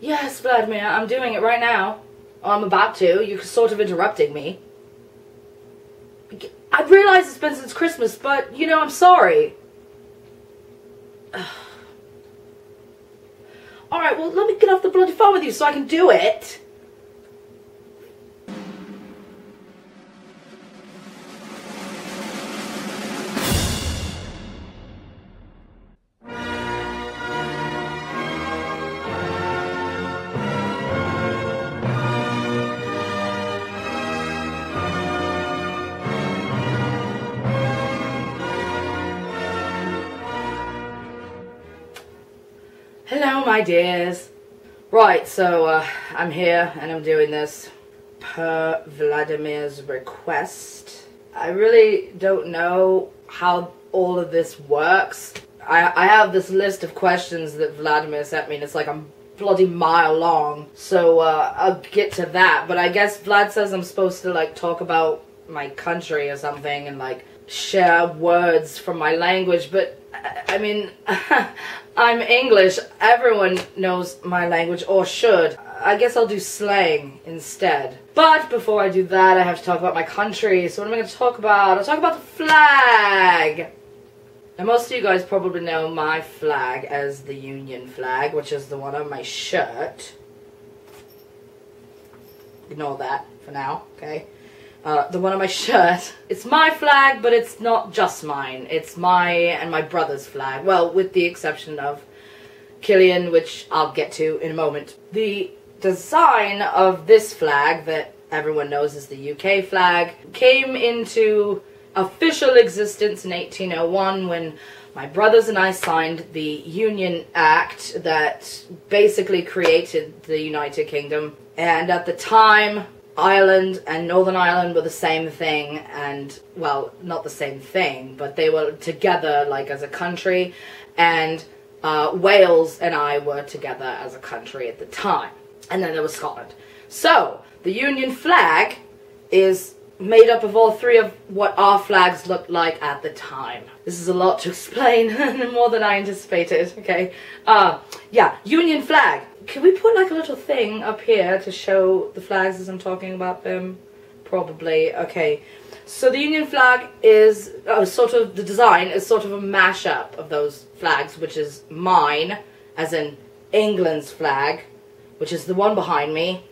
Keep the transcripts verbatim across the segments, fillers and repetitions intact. Yes, Vladimir, I'm doing it right now. Or I'm about to. You're sort of interrupting me. I realize it's been since Christmas, but, you know, I'm sorry. Alright, well, let me get off the bloody phone with you so I can do it. Ideas. Right, so uh, I'm here and I'm doing this per Vladimir's request. I really don't know how all of this works. I, I have this list of questions that Vladimir sent me and it's like I'm bloody mile long. So uh, I'll get to that, but I guess Vlad says I'm supposed to like talk about my country or something and like share words from my language, but I mean, I'm English. Everyone knows my language, or should. I guess I'll do slang instead. But before I do that, I have to talk about my country. So what am I going to talk about? I'll talk about the flag! Now, most of you guys probably know my flag as the Union Flag, which is the one on my shirt. Ignore that for now, okay? Uh, the one on my shirt. It's my flag, but it's not just mine. It's my and my brother's flag. Well, with the exception of Killian, which I'll get to in a moment. The design of this flag that everyone knows is the U K flag came into official existence in eighteen oh one when my brothers and I signed the Union Act that basically created the United Kingdom. And at the time, Ireland and Northern Ireland were the same thing, and, well, not the same thing, but they were together, like, as a country, and uh, Wales and I were together as a country at the time. And then there was Scotland. So, the Union flag is made up of all three of what our flags looked like at the time. This is a lot to explain, more than I anticipated, okay? Uh, yeah, Union flag. Can we put like a little thing up here to show the flags as I'm talking about them? Probably. Okay. So the Union flag is uh, sort of, the design is sort of a mashup of those flags, which is mine, as in England's flag, which is the one behind me,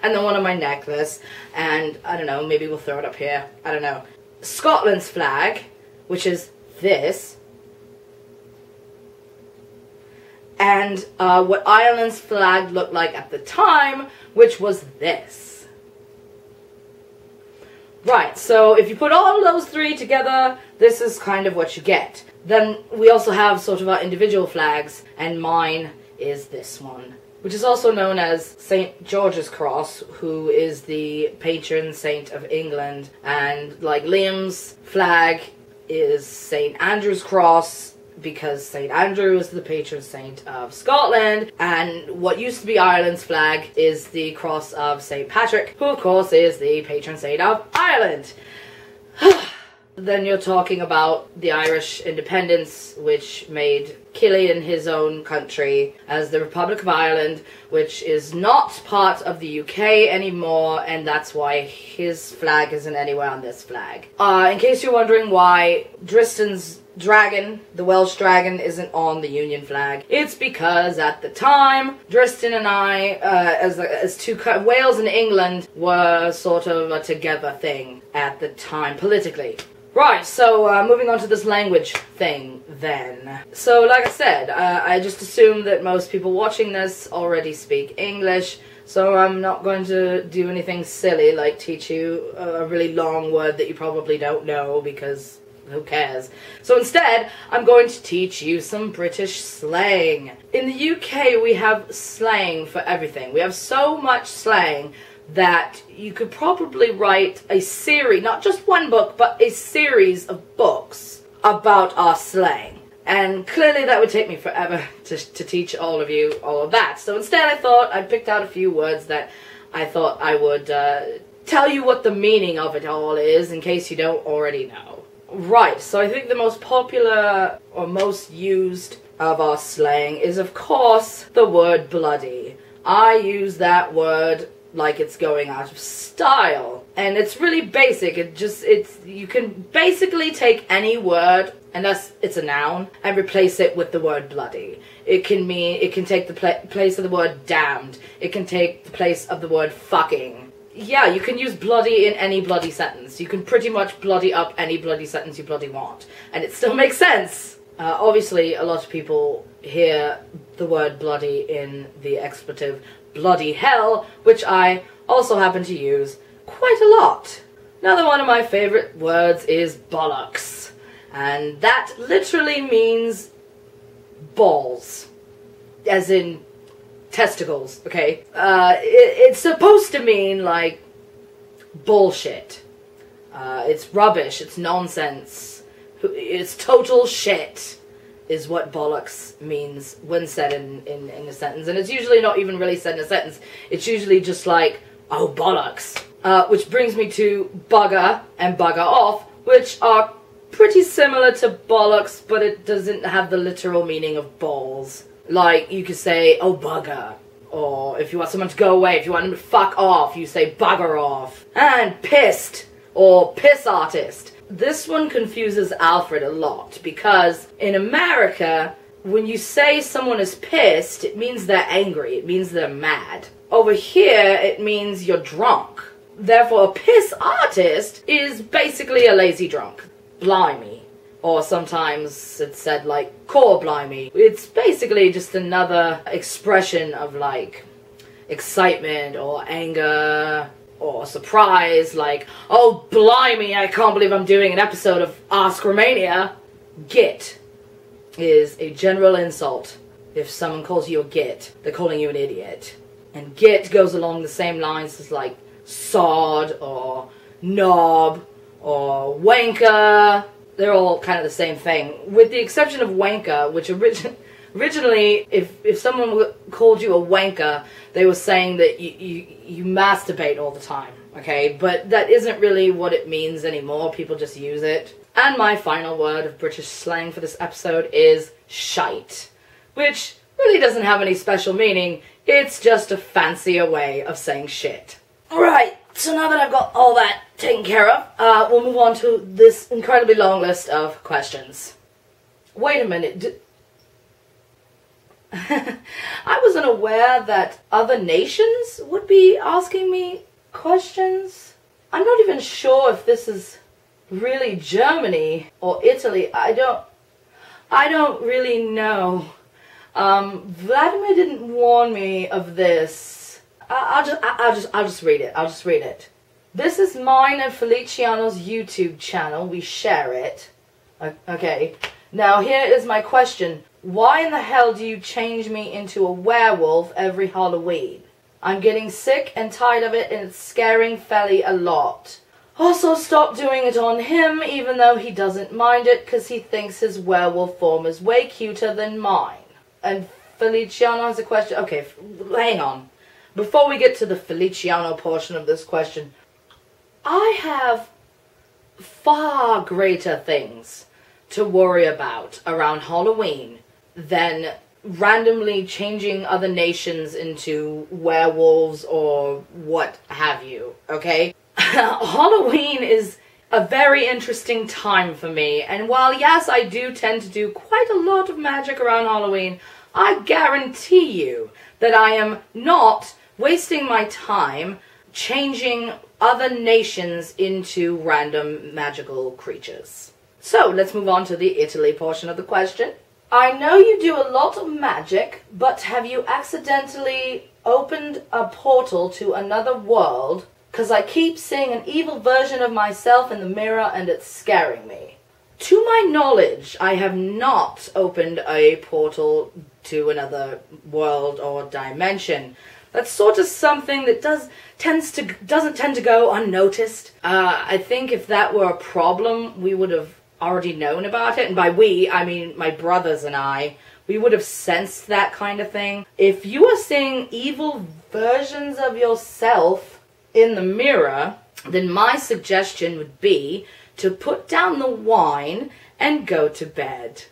and the one on my necklace, and I don't know, maybe we'll throw it up here. I don't know. Scotland's flag, which is this. And uh, what Ireland's flag looked like at the time, which was this. Right, so if you put all those three together, this is kind of what you get. Then we also have sort of our individual flags, and mine is this one, which is also known as Saint George's Cross, who is the patron saint of England. And like Liam's flag is Saint Andrew's CroreBecause Saint Andrew is the patron saint of Scotland, and what used to be Ireland's flag is the Cross of Saint Patrick, who of course is the patron saint of Ireland. Then you're talking about the Irish independence, which made Killian his own country as the Republic of Ireland, which is not part of the U K anymore, and that's why his flag isn't anywhere on this flag. Uh, in case you're wondering why Tristan's dragon, the Welsh dragon, isn't on the Union flag, it's because at the time, Tristan and I, uh, as, as two, Wales and England were sort of a together thing at the time, politically. Right, so uh, moving on to this language thing then. So like I said, uh, I just assume that most people watching this already speak English, so I'm not going to do anything silly like teach you a really long word that you probably don't know, because who cares? So instead, I'm going to teach you some British slang. In the U K, we have slang for everything. We have so much slang that you could probably write a series, not just one book, but a series of books about our slang. And clearly that would take me forever to, to teach all of you all of that. So instead I thought I picked out a few words that I thought I would uh, tell you what the meaning of it all is in case you don't already know. Right, so I think the most popular or most used uh, of our slang is, of course, the word bloody. I use that word like it's going out of style. And it's really basic. It just, it's, you can basically take any word, unless it's a noun, and replace it with the word bloody. It can mean, it can take the pla place of the word damned. It can take the place of the word fucking. Yeah, you can use bloody in any bloody sentence. You can pretty much bloody up any bloody sentence you bloody want. And it still makes sense. Uh, obviously, a lot of people hear the word bloody in the expletive bloody hell, which I also happen to use quite a lot. Another one of my favourite words is bollocks, and that literally means balls, as in testicles, okay? Uh, it, it's supposed to mean, like, bullshit. Uh, it's rubbish, it's nonsense, it's total shit. Is what bollocks means when said in, in, in a sentence. And it's usually not even really said in a sentence. It's usually just like, oh, bollocks. Uh, which brings me to bugger and bugger off, which are pretty similar to bollocks, but it doesn't have the literal meaning of balls. Like, you could say, oh, bugger. Or if you want someone to go away, if you want them to fuck off, you say bugger off. And pissed, or piss artist. This one confuses Alfred a lot, because in America, when you say someone is pissed, it means they're angry, it means they're mad. Over here, it means you're drunk. Therefore, a piss artist is basically a lazy drunk. Blimey. Or sometimes it's said, like, core blimey. It's basically just another expression of, like, excitement or anger, or surprise, like, oh, blimey, I can't believe I'm doing an episode of Ask Romania. Git is a general insult. If someone calls you a git, they're calling you an idiot. And git goes along the same lines as, like, sod, or knob, or wanker. They're all kind of the same thing, with the exception of wanker, which origin originally, if, if someone w called you a wanker, they were saying that you, you, you masturbate all the time, okay? But that isn't really what it means anymore. People just use it. And my final word of British slang for this episode is shite, which really doesn't have any special meaning. It's just a fancier way of saying shit. Alright, so now that I've got all that taken care of, uh, we'll move on to this incredibly long list of questions. Wait a minute, d I wasn't aware that other nations would be asking me questions. I'm not even sure if this is really Germany or Italy. I don't, I don't really know. Um, Vladimir didn't warn me of this. I, I'll just, I, I'll just, I'll just read it. I'll just read it. This is mine and Feliciano's YouTube channel. We share it. Okay. Now here is my question. Why in the hell do you change me into a werewolf every Halloween? I'm getting sick and tired of it, and it's scaring Felly a lot. Also, stop doing it on him, even though he doesn't mind it, because he thinks his werewolf form is way cuter than mine. And Feliciano has a question. Okay, hang on. Before we get to the Feliciano portion of this question, I have far greater things to worry about around Halloween than randomly changing other nations into werewolves or what have you, okay? Halloween is a very interesting time for me, and while yes, I do tend to do quite a lot of magic around Halloween, I guarantee you that I am not wasting my time changing other nations into random magical creatures. So, let's move on to the Italy portion of the question. I know you do a lot of magic, but have you accidentally opened a portal to another world? Because I keep seeing an evil version of myself in the mirror and it's scaring me. To my knowledge, I have not opened a portal to another world or dimension. That's sort of something that does tends to doesn't tend to go unnoticed. Uh, I think if that were a problem, we would have already known about it, and by we, I mean my brothers and I, we would have sensed that kind of thing. If you are seeing evil versions of yourself in the mirror, then my suggestion would be to put down the wine and go to bed.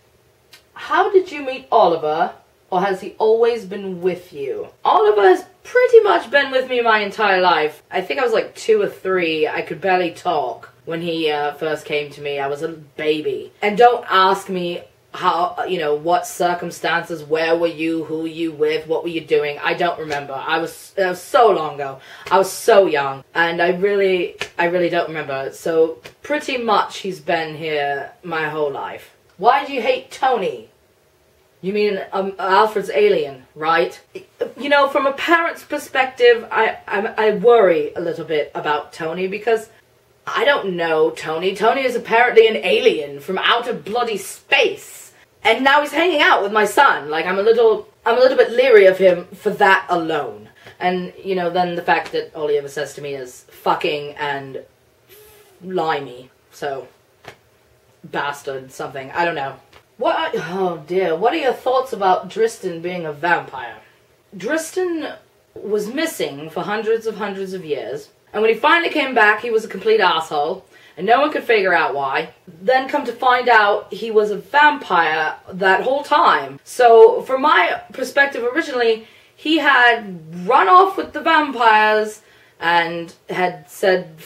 How did you meet Oliver, or has he always been with you? Oliver has pretty much been with me my entire life. I think I was like two or three. I could barely talk when he uh, first came to me. I was a baby. And don't ask me how, you know, what circumstances, where were you, who were you with, what were you doing? I don't remember. I was, it was so long ago. I was so young, and I really, I really don't remember. So pretty much he's been here my whole life. Why do you hate Tony? You mean um, Alfred's alien, right? You know, from a parent's perspective, I, I, I worry a little bit about Tony because I don't know Tony. Tony is apparently an alien from outer bloody space. And now he's hanging out with my son. Like, I'm a little, I'm a little bit leery of him for that alone. And, you know, then the fact that Oliver says to me is fucking and limey. So, bastard something. I don't know. What are, oh dear, what are your thoughts about Tristan being a vampire? Tristan was missing for hundreds of hundreds of years. And when he finally came back, he was a complete asshole. And no one could figure out why. Then come to find out he was a vampire that whole time. So from my perspective originally, he had run off with the vampires and had said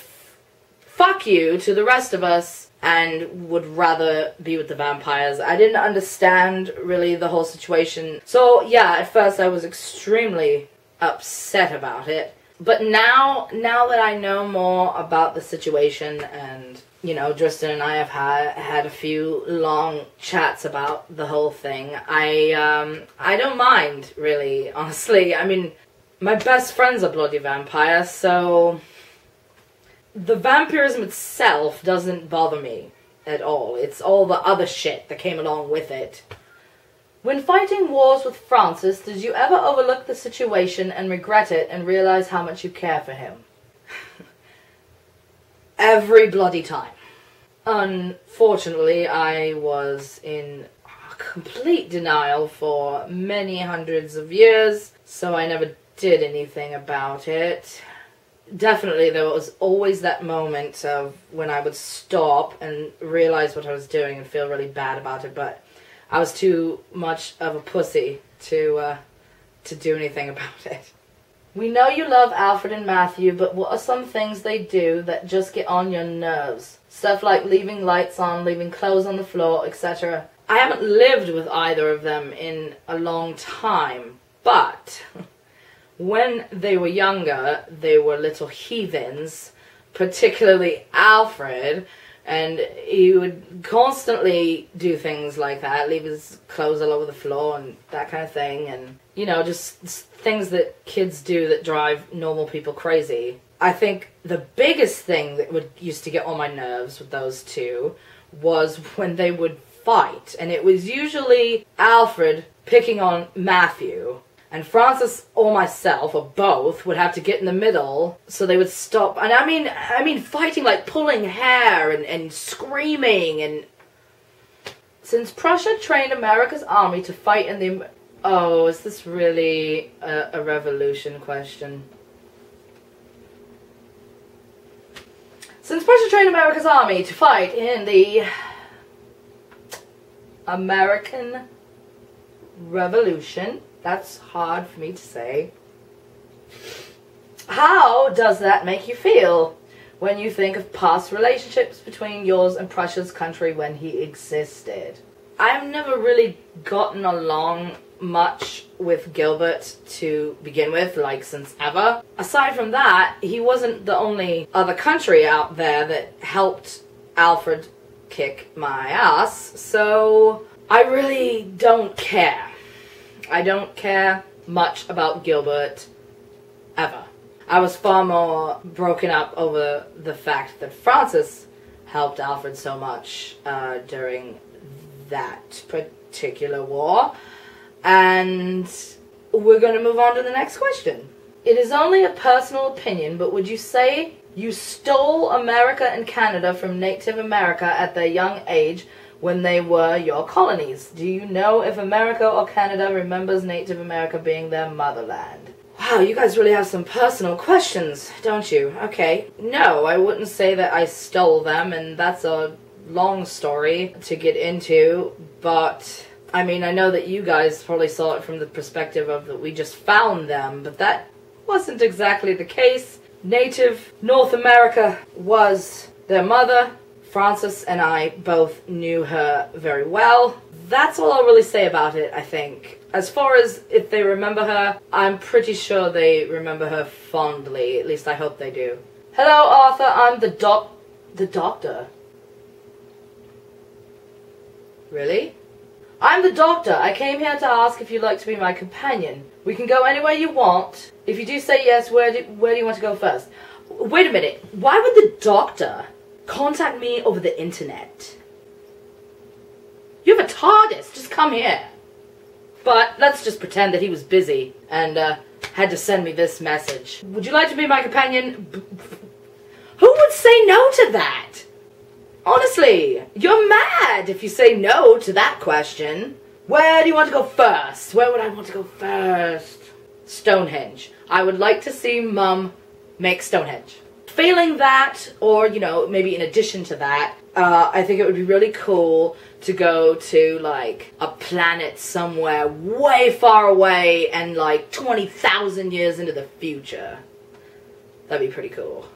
fuck you to the rest of us and would rather be with the vampires. I didn't understand really the whole situation. So yeah, at first I was extremely upset about it. But now, now that I know more about the situation and, you know, Tristan and I have had, had a few long chats about the whole thing, I, um, I don't mind, really, honestly. I mean, my best friend's a bloody vampire, so the vampirism itself doesn't bother me at all. It's all the other shit that came along with it. When fighting wars with Francis, did you ever overlook the situation and regret it and realize how much you care for him? Every bloody time. Unfortunately, I was in complete denial for many hundreds of years, so I never did anything about it. Definitely, there was always that moment of when I would stop and realize what I was doing and feel really bad about it, but I was too much of a pussy to, uh, to do anything about it. We know you love Alfred and Matthew, but what are some things they do that just get on your nerves? Stuff like leaving lights on, leaving clothes on the floor, et cetera. I haven't lived with either of them in a long time, but when they were younger, they were little heathens, particularly Alfred. And he would constantly do things like that, leave his clothes all over the floor and that kind of thing. And, you know, just things that kids do that drive normal people crazy. I think the biggest thing that would used to get on my nerves with those two was when they would fight. And it was usually Alfred picking on Matthew. And Francis or myself, or both, would have to get in the middle so they would stop. And I mean, I mean fighting, like pulling hair and, and screaming and... Since Prussia trained America's army to fight in the... Oh, is this really a, a revolution question? Since Prussia trained America's army to fight in the... American Revolution... That's hard for me to say. How does that make you feel when you think of past relationships between yours and Prussia's country when he existed? I've never really gotten along much with Gilbert to begin with, like since ever. Aside from that, he wasn't the only other country out there that helped Alfred kick my ass, so I really don't care. I don't care much about Gilbert, ever. I was far more broken up over the fact that Francis helped Alfred so much uh, during that particular war. And we're going to move on to the next question. It is only a personal opinion, but would you say you stole America and Canada from Native America at their young age when they were your colonies? Do you know if America or Canada remembers Native America being their motherland? Wow, you guys really have some personal questions, don't you? Okay. No, I wouldn't say that I stole them, and that's a long story to get into, but I mean, I know that you guys probably saw it from the perspective of that we just found them, but that wasn't exactly the case. Native North America was their mother. Francis and I both knew her very well. That's all I'll really say about it, I think. As far as if they remember her, I'm pretty sure they remember her fondly. At least I hope they do. Hello, Arthur. I'm the doc... the doctor. Really? I'm the doctor. I came here to ask if you'd like to be my companion. We can go anywhere you want. If you do say yes, where do, where do you want to go first? Wait a minute. Why would the doctor contact me over the internet? You have a TARDIS. Just come here. But let's just pretend that he was busy and uh, had to send me this message. Would you like to be my companion? Who would say no to that? Honestly, you're mad if you say no to that question. Where do you want to go first? Where would I want to go first? Stonehenge. I would like to see Mum make Stonehenge. Failing that, or, you know, maybe in addition to that, uh, I think it would be really cool to go to, like, a planet somewhere way far away and, like, twenty thousand years into the future. That'd be pretty cool.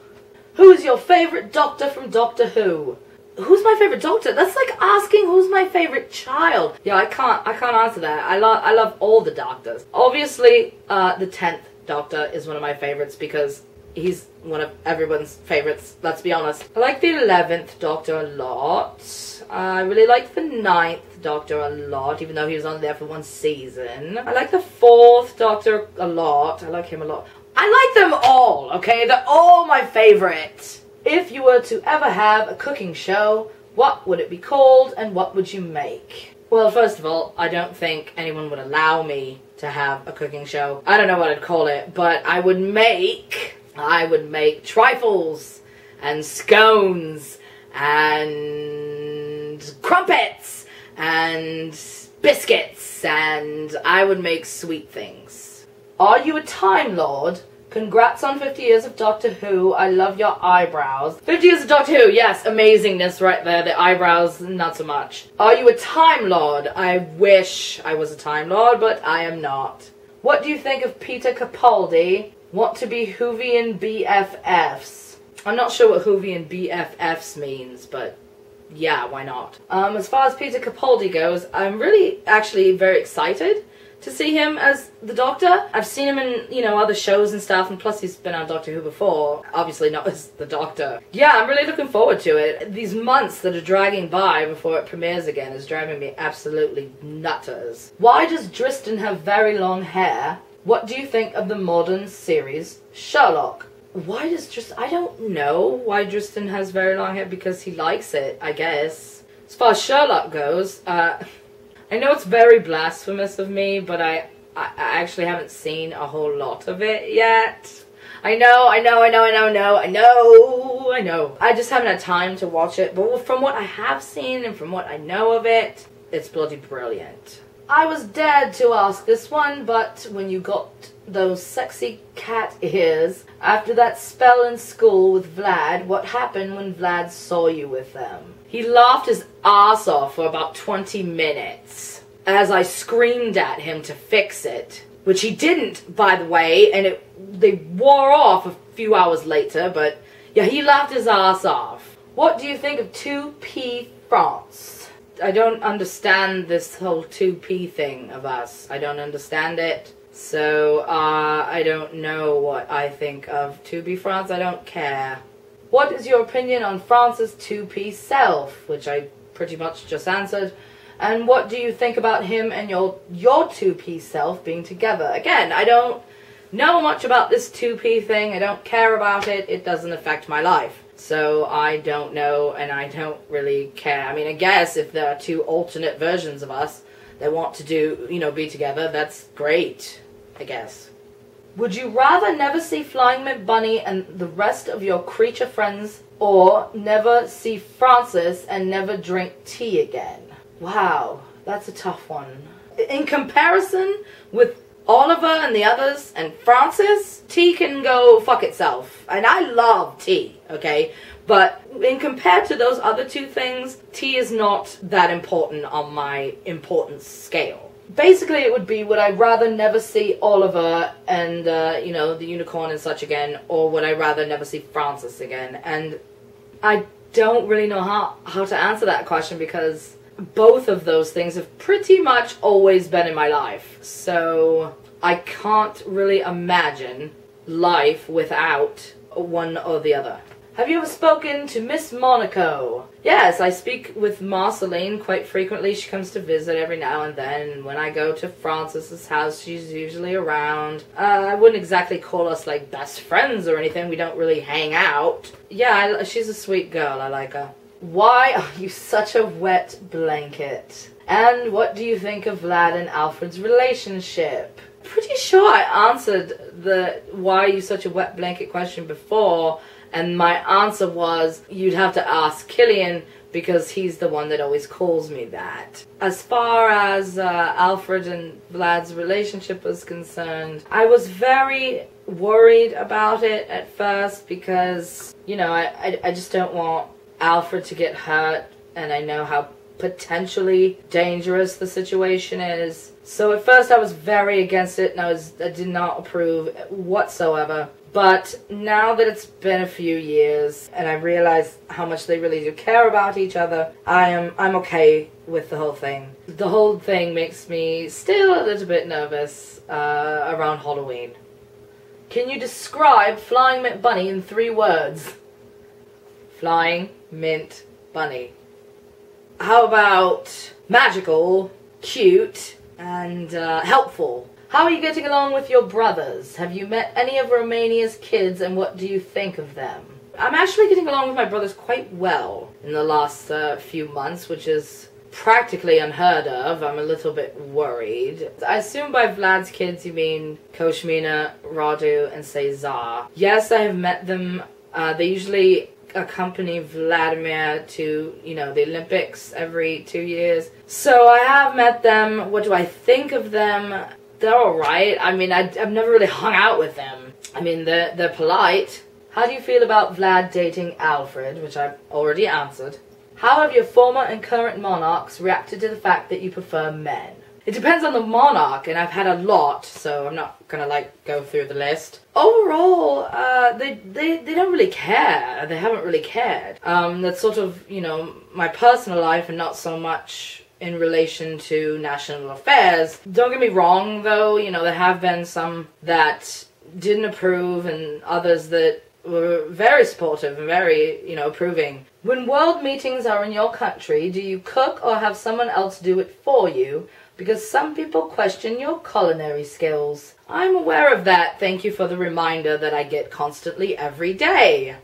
Who's your favorite doctor from Doctor Who? Who's my favorite doctor? That's like asking who's my favorite child. Yeah, I can't I can't answer that. I love I love all the doctors. Obviously, uh the tenth doctor is one of my favorites because he's one of everyone's favorites, let's be honest. I like the eleventh doctor a lot. I really like the ninth doctor a lot, even though he was only there for one season. I like the fourth doctor a lot. I like him a lot. I like them all, okay? They're all my favorite. If you were to ever have a cooking show, what would it be called and what would you make? Well, first of all, I don't think anyone would allow me to have a cooking show. I don't know what I'd call it, but I would make... I would make trifles and scones and crumpets and biscuits, and I would make sweet things. Are you a Time Lord? Congrats on fifty years of Doctor Who. I love your eyebrows. fifty years of Doctor Who, yes, amazingness right there. The eyebrows, not so much. Are you a Time Lord? I wish I was a Time Lord, but I am not. What do you think of Peter Capaldi? Want to be Whovian B F Fs? I'm not sure what Whovian B F Fs means, but yeah, why not? Um, as far as Peter Capaldi goes, I'm really actually very excited to see him as the Doctor. I've seen him in, you know, other shows and stuff, and plus he's been on Doctor Who before. Obviously not as the Doctor. Yeah, I'm really looking forward to it. These months that are dragging by before it premieres again is driving me absolutely nutters. Why does Tristan have very long hair? What do you think of the modern series Sherlock? Why does Tristan... I don't know why Tristan has very long hair, because he likes it, I guess. As far as Sherlock goes, uh... I know it's very blasphemous of me, but I, I I actually haven't seen a whole lot of it yet. I know, I know, I know, I know, I know, I know, I know. I just haven't had time to watch it, but from what I have seen and from what I know of it, it's bloody brilliant. I was dared to ask this one, but when you got those sexy cat ears, after that spell in school with Vlad, what happened when Vlad saw you with them? He laughed his ass off for about twenty minutes as I screamed at him to fix it, which he didn't, by the way, and it they wore off a few hours later, but yeah, he laughed his ass off. What do you think of two P France? I don't understand this whole two P thing of us. I don't understand it. So, uh, I don't know what I think of two P France. I don't care. What is your opinion on Francis' two P self? Which I pretty much just answered. And what do you think about him and your your two P self being together? Again, I don't know much about this two P thing. I don't care about it. It doesn't affect my life. So I don't know, and I don't really care. I mean, I guess if there are two alternate versions of us that want to do, you know, be together, that's great, I guess. Would you rather never see Flying McBunny and the rest of your creature friends, or never see Francis and never drink tea again? Wow, that's a tough one. In comparison with Oliver and the others and Francis, tea can go fuck itself. And I love tea, okay? But in compared to those other two things, tea is not that important on my importance scale. Basically, it would be, would I rather never see Oliver and, uh, you know, the unicorn and such again, or would I rather never see Francis again? And I don't really know how, how to answer that question, because both of those things have pretty much always been in my life. So I can't really imagine life without one or the other. Have you ever spoken to Miss Monaco? Yes, I speak with Marceline quite frequently. She comes to visit every now and then. And when I go to Francis's house, she's usually around. Uh, I wouldn't exactly call us, like, best friends or anything. We don't really hang out. Yeah, I, she's a sweet girl. I like her. Why are you such a wet blanket? And what do you think of Vlad and Alfred's relationship? Pretty sure I answered the why are you such a wet blanket question before. And my answer was, you'd have to ask Killian, because he's the one that always calls me that. As far as uh, Alfred and Vlad's relationship was concerned, I was very worried about it at first, because, you know, I, I, I just don't want Alfred to get hurt, and I know how potentially dangerous the situation is. So at first I was very against it, and I, was, I did not approve whatsoever. But now that it's been a few years and I realize how much they really do care about each other, I am I'm okay with the whole thing. The whole thing makes me still a little bit nervous uh, around Halloween. Can you describe Flying Mint Bunny in three words? Flying Mint Bunny. How about magical, cute, and uh, helpful? How are you getting along with your brothers? Have you met any of Romania's kids, and what do you think of them? I'm actually getting along with my brothers quite well in the last uh, few months, which is practically unheard of. I'm a little bit worried. I assume by Vlad's kids you mean Koshmina, Radu, and Cesar. Yes, I have met them. Uh, they usually accompany Vladimir to, you know, the Olympics every two years. So I have met them. What do I think of them? They're alright. I mean, I, I've never really hung out with them. I mean, they're, they're polite. How do you feel about Vlad dating Alfred, which I've already answered? How have your former and current monarchs reacted to the fact that you prefer men? It depends on the monarch, and I've had a lot, so I'm not gonna, like, go through the list. Overall, uh, they, they, they don't really care. They haven't really cared. Um, that's sort of, you know, my personal life and not so much in relation to national affairs. Don't get me wrong, though, you know, there have been some that didn't approve and others that were very supportive and very, you know, approving. When world meetings are in your country, do you cook or have someone else do it for you? Because some people question your culinary skills. I'm aware of that. Thank you for the reminder that I get constantly every day.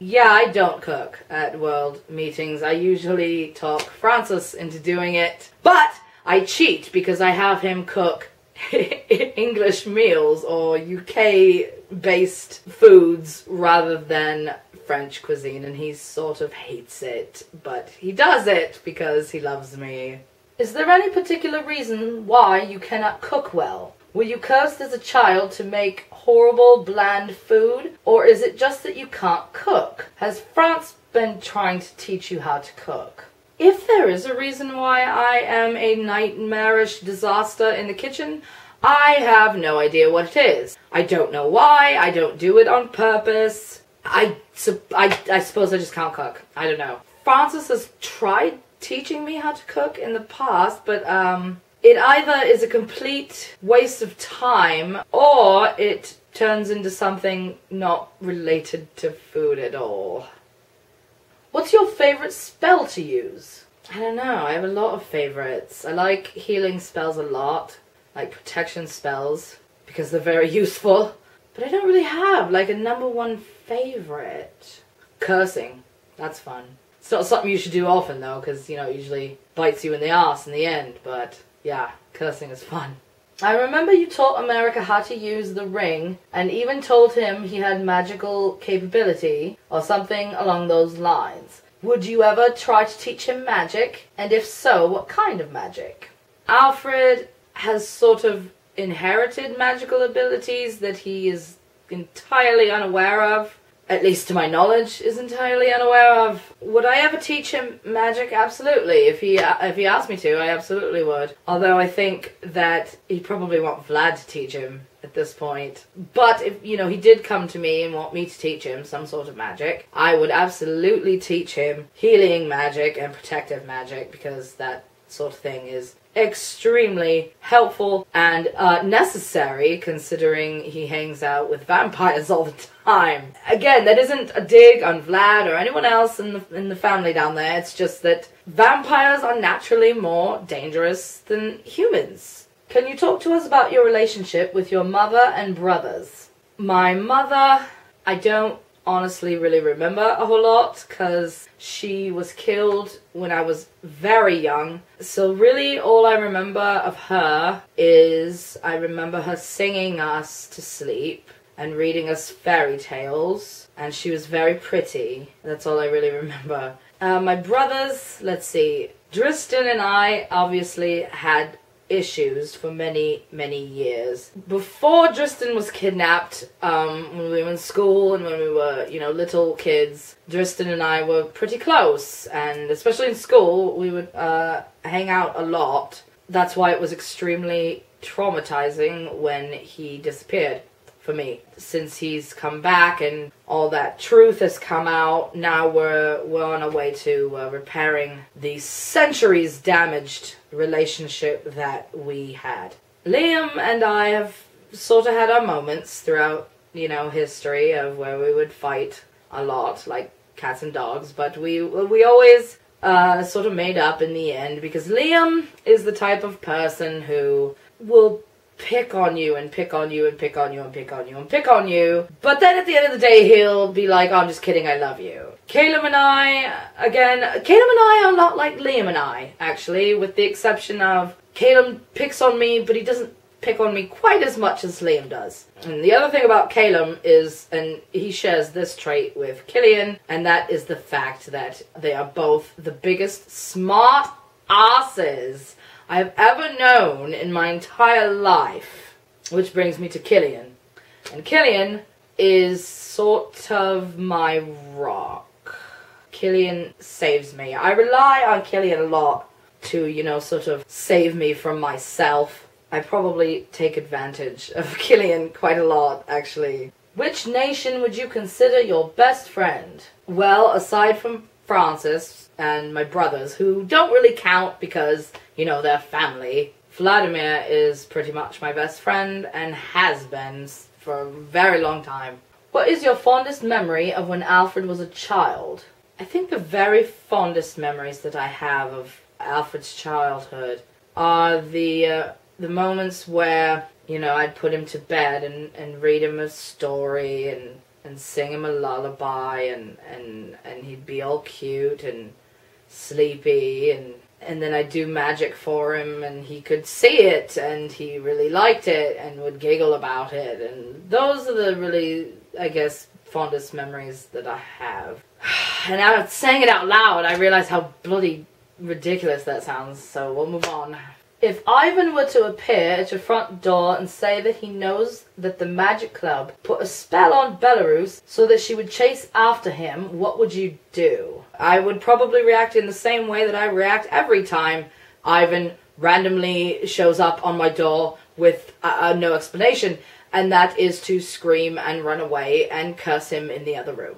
Yeah, I don't cook at world meetings. I usually talk Francis into doing it. But I cheat because I have him cook English meals or U K-based foods rather than French cuisine. And he sort of hates it, but he does it because he loves me. Is there any particular reason why you cannot cook well? Were you cursed as a child to make horrible, bland food, or is it just that you can't cook? Has France been trying to teach you how to cook? If there is a reason why I am a nightmarish disaster in the kitchen, I have no idea what it is. I don't know why, I don't do it on purpose. I, I, I suppose I just can't cook. I don't know. Francis has tried teaching me how to cook in the past, but, um... it either is a complete waste of time, or it turns into something not related to food at all. What's your favorite spell to use? I don't know, I have a lot of favorites. I like healing spells a lot, like protection spells, because they're very useful. But I don't really have, like, a number one favorite. Cursing, that's fun. It's not something you should do often, though, because, you know, it usually bites you in the arse in the end, but yeah, cursing is fun. I remember you taught America how to use the ring, and even told him he had magical capability, or something along those lines. Would you ever try to teach him magic? And if so, what kind of magic? Alfred has sort of inherited magical abilities that he is entirely unaware of, at least to my knowledge, is entirely unaware of. Would I ever teach him magic? Absolutely. If he if he asked me to, I absolutely would. Although I think that he probably wants Vlad to teach him at this point. But if, you know, he did come to me and want me to teach him some sort of magic, I would absolutely teach him healing magic and protective magic, because that sort of thing is extremely helpful and uh, necessary, considering he hangs out with vampires all the time. Again, that isn't a dig on Vlad or anyone else in the, in the family down there. It's just that vampires are naturally more dangerous than humans. Can you talk to us about your relationship with your mother and brothers? My mother, I don't honestly really remember a whole lot, because she was killed when I was very young. So really all I remember of her is I remember her singing us to sleep and reading us fairy tales, and she was very pretty. That's all I really remember. Uh, my brothers, let's see, Tristan and I obviously had issues for many, many years. Before Tristan was kidnapped, um, when we were in school and when we were, you know, little kids, Tristan and I were pretty close, and especially in school, we would uh, hang out a lot. That's why it was extremely traumatizing when he disappeared for me. Since he's come back and all that truth has come out, now we're, we're on our way to uh, repairing the centuries damaged relationship that we had. Liam and I have sort of had our moments throughout, you know, history of where we would fight a lot, like cats and dogs, but we, we always uh, sort of made up in the end, because Liam is the type of person who will pick on you and pick on you and pick on you and pick on you and pick on you, but then at the end of the day he'll be like, oh, I'm just kidding, I love you. Calum and I, again, Calum and I are a lot like Liam and I, actually, with the exception of Calum picks on me, but he doesn't pick on me quite as much as Liam does. And the other thing about Calum is, and he shares this trait with Killian, and that is the fact that they are both the biggest smart asses I've ever known in my entire life. Which brings me to Killian. And Killian is sort of my rock. Killian saves me. I rely on Killian a lot to, you know, sort of save me from myself. I probably take advantage of Killian quite a lot, actually. Which nation would you consider your best friend? Well, aside from Francis and my brothers, who don't really count because, you know, they're family, Vladimir is pretty much my best friend and has been for a very long time. What is your fondest memory of when Alfred was a child? I think the very fondest memories that I have of Alfred's childhood are the uh, the moments where, you know, I'd put him to bed and, and read him a story and and sing him a lullaby, and, and, and he'd be all cute and sleepy, and, and then I'd do magic for him, and he could see it, and he really liked it, and would giggle about it, and those are the really, I guess, fondest memories that I have. And now saying it out loud, I realize how bloody ridiculous that sounds, so we'll move on. If Ivan were to appear at your front door and say that he knows that the Magic Club put a spell on Belarus so that she would chase after him, what would you do? I would probably react in the same way that I react every time Ivan randomly shows up on my door with uh, uh, no explanation, and that is to scream and run away and curse him in the other room.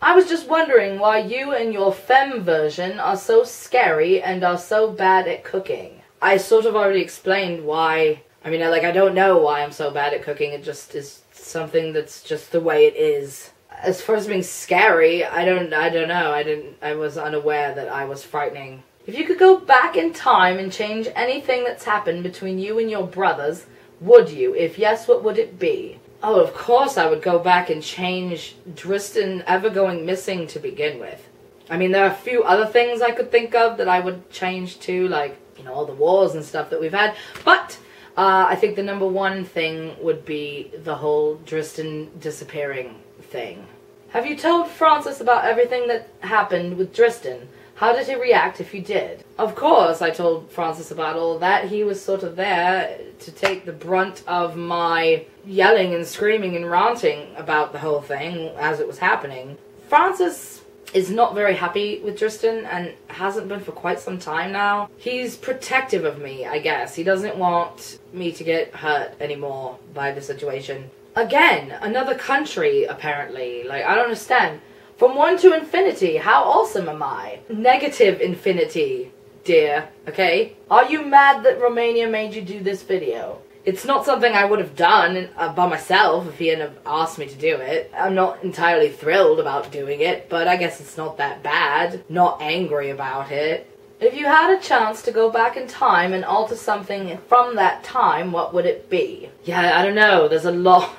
I was just wondering why you and your femme version are so scary and are so bad at cooking. I sort of already explained why. I mean, I, like, I don't know why I'm so bad at cooking. It just is something that's just the way it is. As far as being scary, I don't, I don't know. I didn't, I was unaware that I was frightening. If you could go back in time and change anything that's happened between you and your brothers, would you? If yes, what would it be? Oh, of course I would go back and change Tristan ever going missing to begin with. I mean, there are a few other things I could think of that I would change too, like, you know, all the wars and stuff that we've had, but uh, I think the number one thing would be the whole Tristan disappearing thing. Have you told Francis about everything that happened with Tristan? How did he react if you did? Of course, I told Francis about all that. He was sort of there to take the brunt of my yelling and screaming and ranting about the whole thing as it was happening. Francis is not very happy with Tristan and hasn't been for quite some time now. He's protective of me, I guess. He doesn't want me to get hurt anymore by the situation. Again, another country, apparently. Like, I don't understand. From one to infinity, how awesome am I? Negative infinity, dear, okay? Are you mad that Romania made you do this video? It's not something I would have done uh, by myself if he hadn't asked me to do it. I'm not entirely thrilled about doing it, but I guess it's not that bad. Not angry about it. If you had a chance to go back in time and alter something from that time, what would it be? Yeah, I don't know. There's a lot.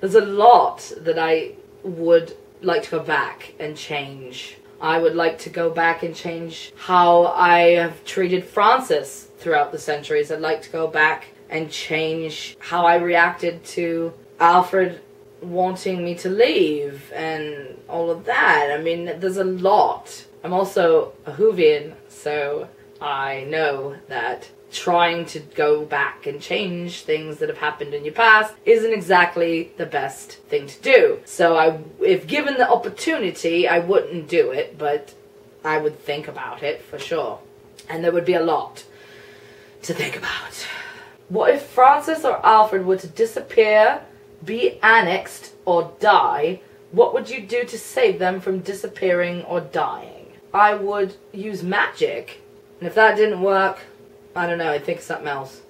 There's a lot that I would like to go back and change. I would like to go back and change how I have treated Francis throughout the centuries. I'd like to go back and change how I reacted to Alfred wanting me to leave and all of that. I mean, there's a lot. I'm also a Whovian, so I know that trying to go back and change things that have happened in your past isn't exactly the best thing to do. So I, if given the opportunity, I wouldn't do it, but I would think about it for sure. And there would be a lot to think about. What if Francis or Alfred were to disappear, be annexed, or die? What would you do to save them from disappearing or dying? I would use magic, and if that didn't work, I don't know, I'd think of something else.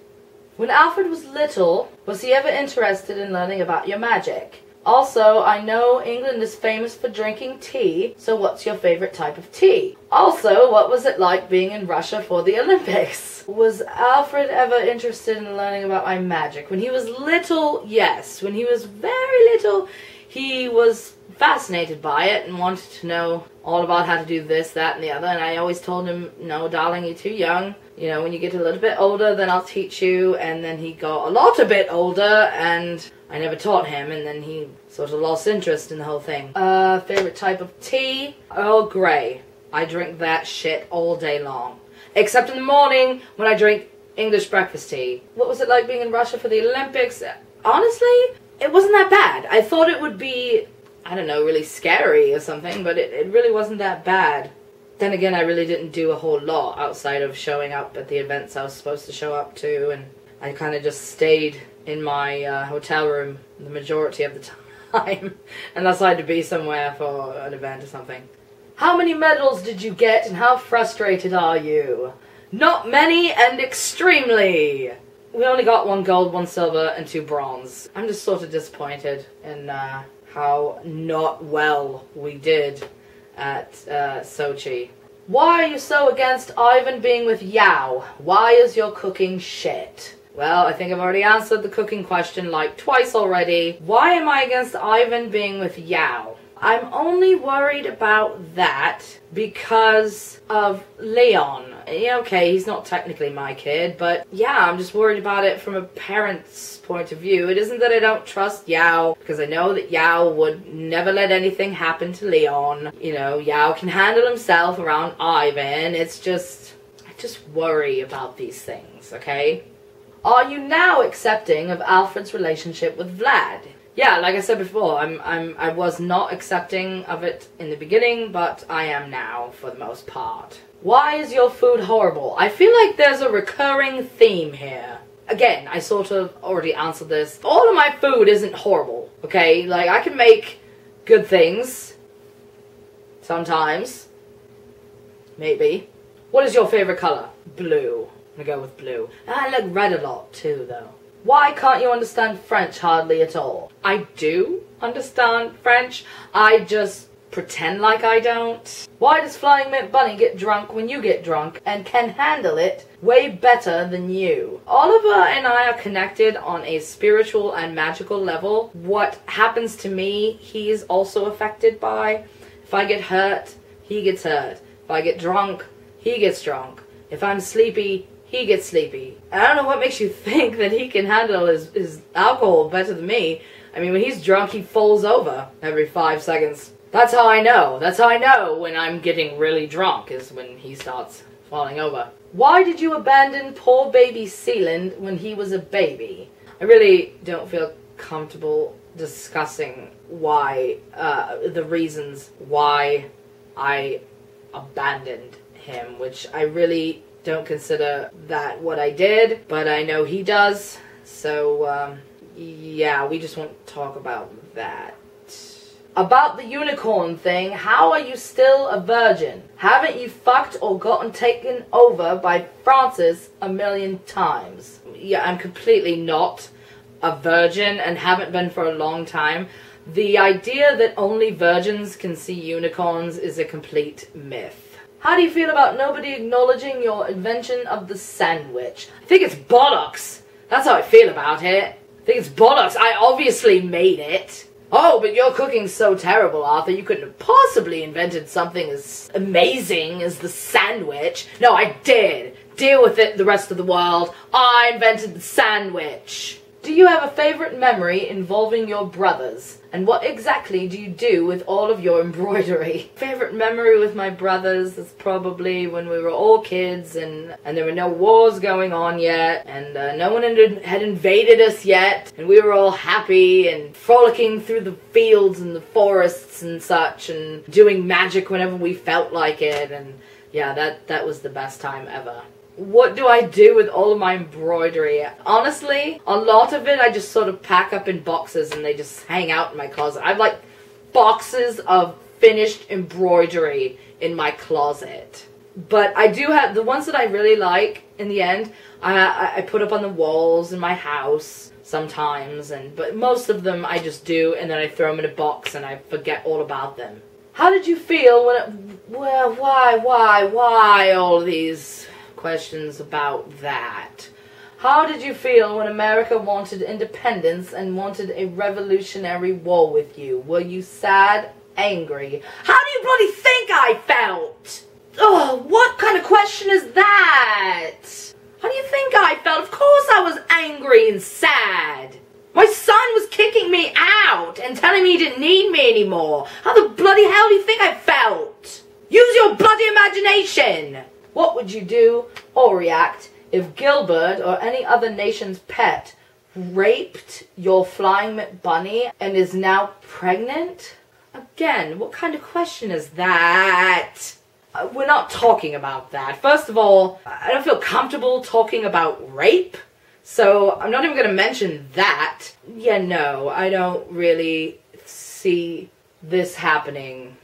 When Alfred was little, was he ever interested in learning about your magic? Also, I know England is famous for drinking tea, so what's your favorite type of tea? Also, what was it like being in Russia for the Olympics? Was Alfred ever interested in learning about my magic? When he was little, yes. When he was very little, he was fascinated by it and wanted to know all about how to do this, that, and the other, and I always told him, no, darling, you're too young. You know, when you get a little bit older, then I'll teach you. And then he got a lot a bit older, and I never taught him, and then he sort of lost interest in the whole thing. Uh, favorite type of tea? Earl Grey. I drink that shit all day long. Except in the morning, when I drink English breakfast tea. What was it like being in Russia for the Olympics? Honestly, it wasn't that bad. I thought it would be, I don't know, really scary or something, but it, it really wasn't that bad. Then again, I really didn't do a whole lot outside of showing up at the events I was supposed to show up to, and I kind of just stayed in my uh, hotel room the majority of the time, unless I had to be somewhere for an event or something. How many medals did you get, and how frustrated are you? Not many, and extremely! We only got one gold, one silver, and two bronze. I'm just sort of disappointed in uh, how not well we did at uh, Sochi. Why are you so against Ivan being with Yao? Why is your cooking shit? Well, I think I've already answered the cooking question like twice already. Why am I against Ivan being with Yao? I'm only worried about that because of Leon. Okay, he's not technically my kid, but yeah, I'm just worried about it from a parent's point of view. It isn't that I don't trust Yao, because I know that Yao would never let anything happen to Leon. You know, Yao can handle himself around Ivan. It's just, I just worry about these things, okay? Are you now accepting of Alfred's relationship with Vlad? Yeah, like I said before, I'm, I'm, I was not accepting of it in the beginning, but I am now, for the most part. Why is your food horrible? I feel like there's a recurring theme here. Again, I sort of already answered this. All of my food isn't horrible, okay? Like, I can make good things. Sometimes. Maybe. What is your favorite color? Blue. I'm gonna go with blue. I like red a lot, too, though. Why can't you understand French hardly at all? I do understand French. I just pretend like I don't. Why does Flying Mint Bunny get drunk when you get drunk and can handle it way better than you? Oliver and I are connected on a spiritual and magical level. What happens to me, he is also affected by. If I get hurt, he gets hurt. If I get drunk, he gets drunk. If I'm sleepy, he gets sleepy. I don't know what makes you think that he can handle his, his alcohol better than me. I mean, when he's drunk, he falls over every five seconds. That's how I know. That's how I know when I'm getting really drunk, is when he starts falling over. Why did you abandon poor baby Sealand when he was a baby? I really don't feel comfortable discussing why, uh, the reasons why I abandoned him, which I really don't consider that what I did, but I know he does, so, um, yeah, we just won't talk about that. About the unicorn thing, how are you still a virgin? Haven't you fucked or gotten taken over by Francis a million times? Yeah, I'm completely not a virgin and haven't been for a long time. The idea that only virgins can see unicorns is a complete myth. How do you feel about nobody acknowledging your invention of the sandwich? I think it's bollocks. That's how I feel about it. I think it's bollocks. I obviously made it. Oh, but your cooking's so terrible, Arthur, you couldn't have possibly invented something as amazing as the sandwich. No, I did. Deal with it, the rest of the world. I invented the sandwich. Do you have a favorite memory involving your brothers? And what exactly do you do with all of your embroidery? Favorite memory with my brothers is probably when we were all kids and, and there were no wars going on yet, and uh, no one had invaded us yet, and we were all happy and frolicking through the fields and the forests and such, and doing magic whenever we felt like it, and yeah, that, that was the best time ever. What do I do with all of my embroidery? Honestly, a lot of it I just sort of pack up in boxes and they just hang out in my closet. I have like boxes of finished embroidery in my closet. But I do have the ones that I really like in the end, I, I put up on the walls in my house sometimes, and but most of them I just do and then I throw them in a box and I forget all about them. How did you feel when it, well, why, why, why all these questions about that? How did you feel when America wanted independence and wanted a revolutionary war with you? Were you sad, angry? How do you bloody think I felt? Oh, what kind of question is that? How do you think I felt? Of course I was angry and sad. My son was kicking me out and telling me he didn't need me anymore. How the bloody hell do you think I felt? Use your bloody imagination. What would you do or react if Gilbert or any other nation's pet raped your flying McBunny and is now pregnant? Again, what kind of question is that? Uh, we're not talking about that. First of all, I don't feel comfortable talking about rape, so I'm not even going to mention that. Yeah, no, I don't really see this happening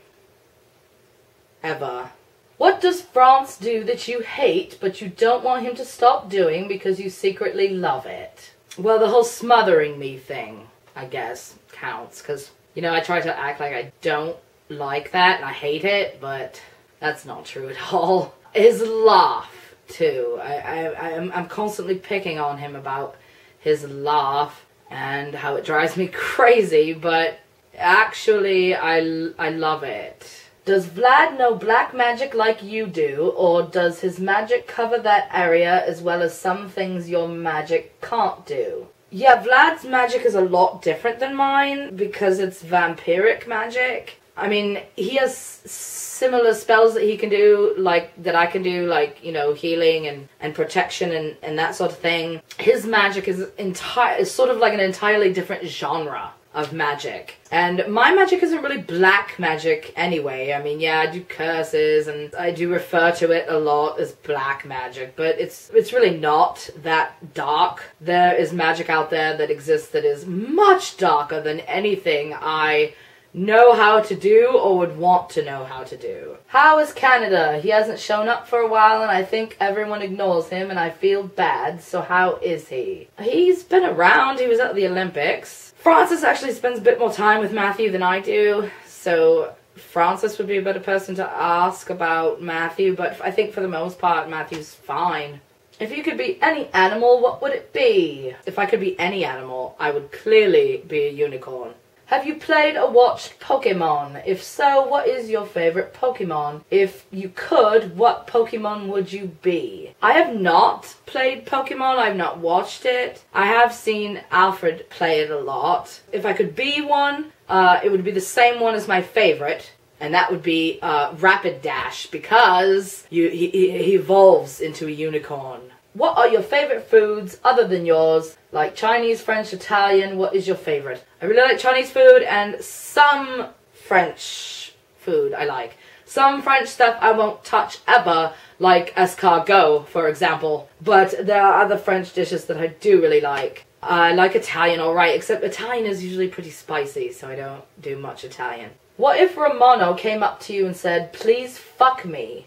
ever. What does France do that you hate, but you don't want him to stop doing because you secretly love it? Well, the whole smothering me thing, I guess, counts. Because, you know, I try to act like I don't like that and I hate it, but that's not true at all. His laugh, too. I, I, I'm, I'm constantly picking on him about his laugh and how it drives me crazy, but actually I, I love it. Does Vlad know black magic like you do, or does his magic cover that area as well as some things your magic can't do? Yeah, Vlad's magic is a lot different than mine because it's vampiric magic. I mean, he has similar spells that he can do, like, that I can do, like, you know, healing and, and protection and, and that sort of thing. His magic is, entire, is sort of like an entirely different genre of magic, and my magic isn't really black magic anyway. I mean, yeah, I do curses and I do refer to it a lot as black magic, but it's it's really not that dark. There is magic out there that exists that is much darker than anything I know how to do or would want to know how to do. How is Canada? He hasn't shown up for a while and I think everyone ignores him and I feel bad, so how is he? He's been around, he was at the Olympics. Francis actually spends a bit more time with Matthew than I do, so Francis would be a better person to ask about Matthew, but I think for the most part, Matthew's fine. If you could be any animal, what would it be? If I could be any animal, I would clearly be a unicorn. Have you played or watched Pokémon? If so, what is your favourite Pokémon? If you could, what Pokémon would you be? I have not played Pokémon, I have not watched it. I have seen Alfred play it a lot. If I could be one, uh, it would be the same one as my favourite. And that would be uh, Rapid Dash, because you, he, he evolves into a unicorn. What are your favourite foods other than yours? Like Chinese, French, Italian, what is your favourite? I really like Chinese food and some French food I like. Some French stuff I won't touch ever, like escargot, for example. But there are other French dishes that I do really like. I like Italian alright, except Italian is usually pretty spicy, so I don't do much Italian. What if Romano came up to you and said, please fuck me?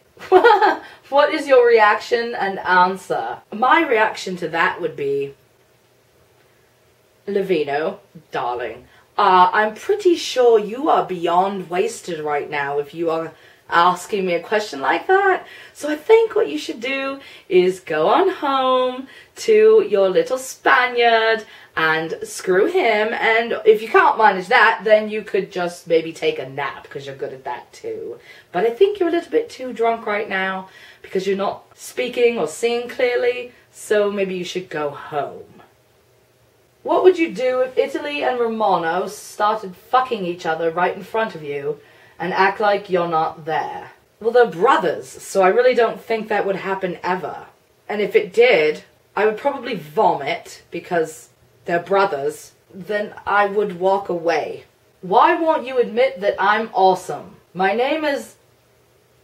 What is your reaction and answer? My reaction to that would be, Levino, darling, uh, I'm pretty sure you are beyond wasted right now if you are asking me a question like that. So I think what you should do is go on home to your little Spaniard and screw him, and if you can't manage that, then you could just maybe take a nap, because you're good at that too. But I think you're a little bit too drunk right now, because you're not speaking or seeing clearly, so maybe you should go home. What would you do if Italy and Romano started fucking each other right in front of you, and act like you're not there? Well, they're brothers, so I really don't think that would happen ever. And if it did, I would probably vomit, because they're brothers, then I would walk away. Why won't you admit that I'm awesome? My name is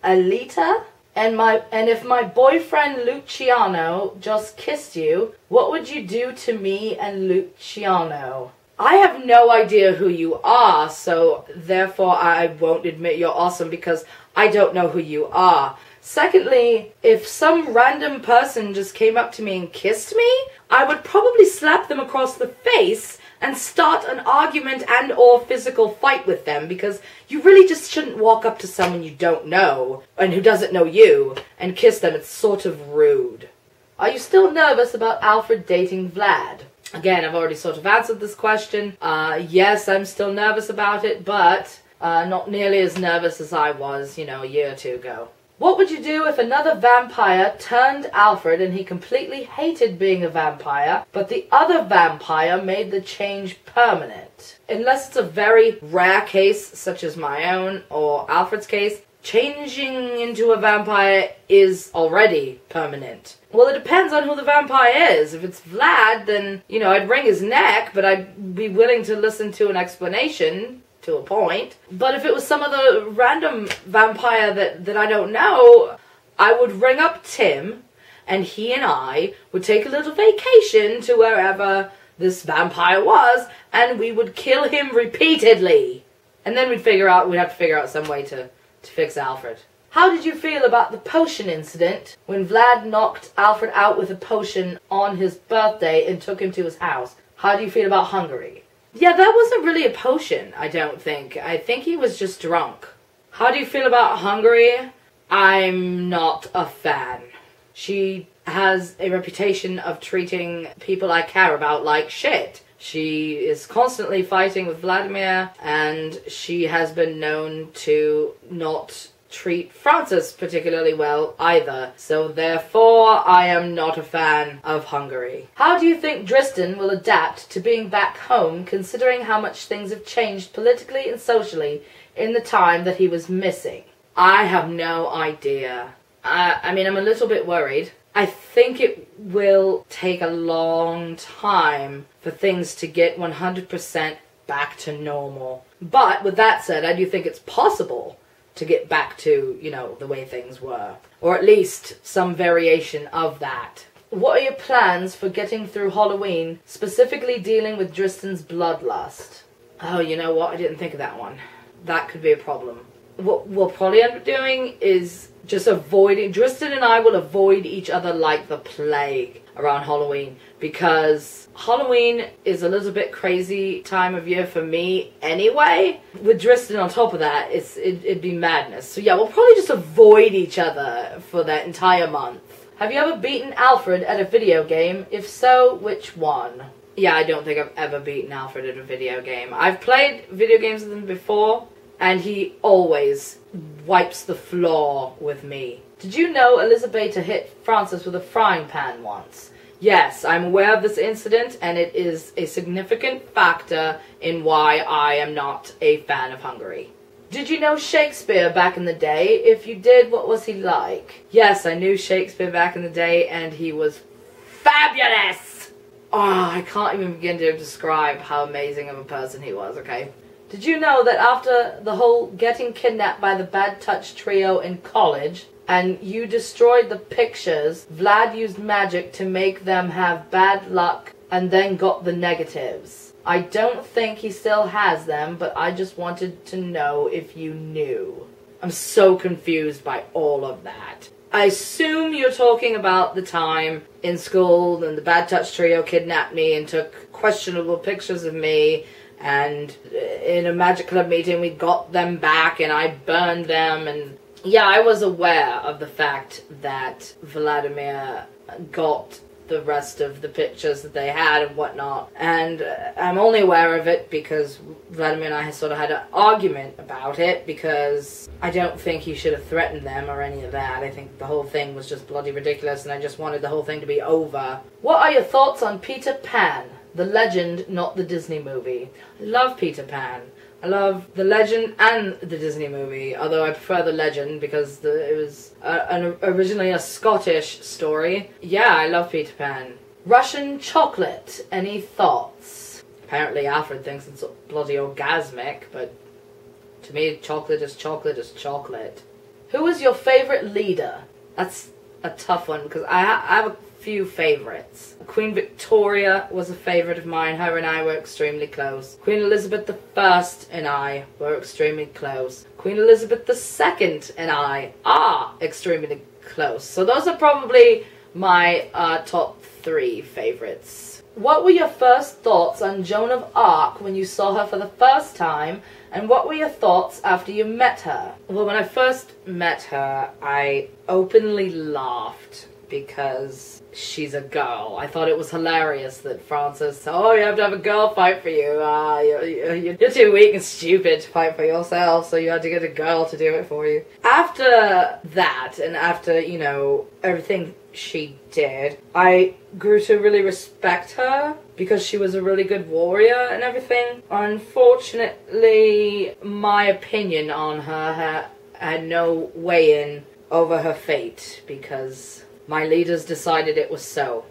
Alita, and my and if my boyfriend Luciano just kissed you, what would you do to me and Luciano? I have no idea who you are, so therefore I won't admit you're awesome because I don't know who you are. Secondly, if some random person just came up to me and kissed me, I would probably slap them across the face and start an argument and or physical fight with them, because you really just shouldn't walk up to someone you don't know and who doesn't know you and kiss them. It's sort of rude. Are you still nervous about Alfred dating Vlad? Again, I've already sort of answered this question. Uh, yes, I'm still nervous about it, but uh, not nearly as nervous as I was, you know, a year or two ago. What would you do if another vampire turned Alfred and he completely hated being a vampire, but the other vampire made the change permanent? Unless it's a very rare case, such as my own or Alfred's case, changing into a vampire is already permanent. Well, it depends on who the vampire is. If it's Vlad, then, you know, I'd wring his neck, but I'd be willing to listen to an explanation. To a point. But if it was some other random vampire that, that I don't know, I would ring up Tim and he and I would take a little vacation to wherever this vampire was and we would kill him repeatedly. And then we'd figure out, we'd have to figure out some way to, to fix Alfred. How did you feel about the potion incident when Vlad knocked Alfred out with a potion on his birthday and took him to his house? How do you feel about Hungary? Yeah, that wasn't really a potion, I don't think. I think he was just drunk. How do you feel about Hungary? I'm not a fan. She has a reputation of treating people I care about like shit. She is constantly fighting with Vladimir, and she has been known to not treat Francis particularly well either, so therefore I am not a fan of Hungary. How do you think Tristan will adapt to being back home, considering how much things have changed politically and socially in the time that he was missing? I have no idea. I, I mean, I'm a little bit worried. I think it will take a long time for things to get one hundred percent back to normal. But with that said, I do think it's possible to get back to, you know, the way things were. Or at least some variation of that. What are your plans for getting through Halloween, specifically dealing with Tristan's bloodlust? Oh, you know what? I didn't think of that one. That could be a problem. What we'll probably end up doing is just avoiding... Tristan and I will avoid each other like the plague around Halloween, because Halloween is a little bit crazy time of year for me anyway. With Tristan on top of that, it's, it, it'd be madness. So yeah, we'll probably just avoid each other for that entire month. Have you ever beaten Alfred at a video game? If so, which one? Yeah, I don't think I've ever beaten Alfred at a video game. I've played video games with him before, and he always wipes the floor with me. Did you know Elisabetta hit Francis with a frying pan once? Yes, I'm aware of this incident, and it is a significant factor in why I am not a fan of Hungary. Did you know Shakespeare back in the day? If you did, what was he like? Yes, I knew Shakespeare back in the day, and he was fabulous! Oh, I can't even begin to describe how amazing of a person he was, okay? Did you know that after the whole getting kidnapped by the Bad Touch Trio in college, and you destroyed the pictures, Vlad used magic to make them have bad luck and then got the negatives? I don't think he still has them, but I just wanted to know if you knew. I'm so confused by all of that. I assume you're talking about the time in school and the Bad Touch Trio kidnapped me and took questionable pictures of me, and in a magic club meeting we got them back and I burned them. And yeah, I was aware of the fact that Vladimir got the rest of the pictures that they had and whatnot, and I'm only aware of it because Vladimir and I sort of had an argument about it, because I don't think he should have threatened them or any of that. I think the whole thing was just bloody ridiculous, and I just wanted the whole thing to be over. What are your thoughts on Peter Pan, the legend, not the Disney movie? I love Peter Pan. I love the legend and the Disney movie, although I prefer the legend because the, it was a, an, originally a Scottish story. Yeah, I love Peter Pan. Russian chocolate, any thoughts? Apparently Alfred thinks it's bloody orgasmic, but to me chocolate is chocolate is chocolate. Who was your favourite leader? That's a tough one, because I, ha I have a few favourites. Queen Victoria was a favourite of mine. Her and I were extremely close. Queen Elizabeth the First and I were extremely close. Queen Elizabeth the Second and I are extremely close. So those are probably my uh, top three favourites. What were your first thoughts on Joan of Arc when you saw her for the first time, and what were your thoughts after you met her? Well, when I first met her, I openly laughed because she's a girl. I thought it was hilarious that Francis said, oh, you have to have a girl fight for you. Uh, you're, you're, you're too weak and stupid to fight for yourself, so you had to get a girl to do it for you. After that, and after, you know, everything she did, I grew to really respect her because she was a really good warrior and everything. Unfortunately, my opinion on her had, had no weigh-in over her fate because my leaders decided it was so.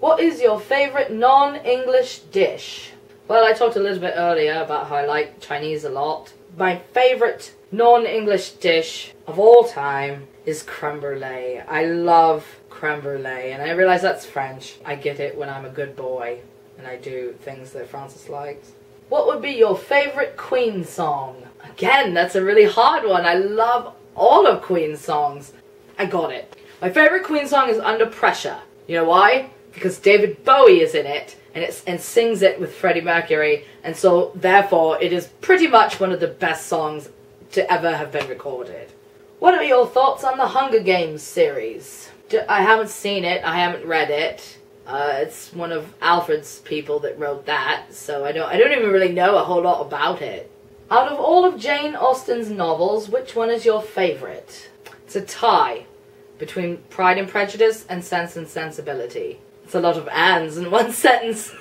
What is your favourite non-English dish? Well, I talked a little bit earlier about how I like Chinese a lot. My favourite non-English dish of all time is creme brulee. I love creme brulee, and I realise that's French. I get it when I'm a good boy, and I do things that Francis likes. What would be your favourite Queen song? Again, that's a really hard one. I love all of Queen's songs. I got it. My favourite Queen song is Under Pressure. You know why? Because David Bowie is in it, and it's, and sings it with Freddie Mercury, and so therefore it is pretty much one of the best songs to ever have been recorded. What are your thoughts on the Hunger Games series? Do, I haven't seen it, I haven't read it. Uh, it's one of Alfred's people that wrote that, so I don't, I don't even really know a whole lot about it. Out of all of Jane Austen's novels, which one is your favourite? It's a tie between Pride and Prejudice and Sense and Sensibility. It's a lot of ands in one sentence.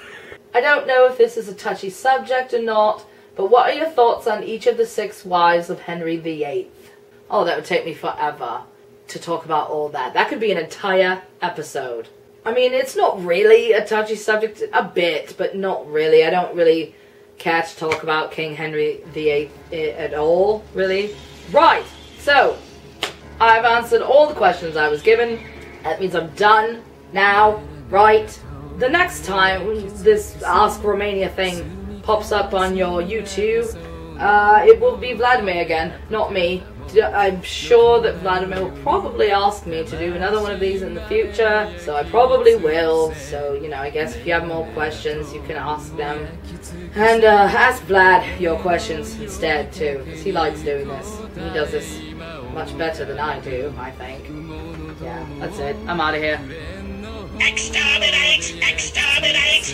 I don't know if this is a touchy subject or not, but what are your thoughts on each of the six wives of Henry the Eighth? Oh, that would take me forever to talk about all that. That could be an entire episode. I mean, it's not really a touchy subject, a bit, but not really. I don't really care to talk about King Henry the Eighth at all, really. Right, so I've answered all the questions I was given. That means I'm done now, right? The next time this Ask Romania thing pops up on your YouTube, uh, it will be Vladimir again, not me. I'm sure that Vladimir will probably ask me to do another one of these in the future, so I probably will. So, you know, I guess if you have more questions, you can ask them. And uh, ask Vlad your questions instead, too, because he likes doing this. He does this much better than I do, I think. Yeah, that's it. I'm out of here. Exterminate! Exterminate!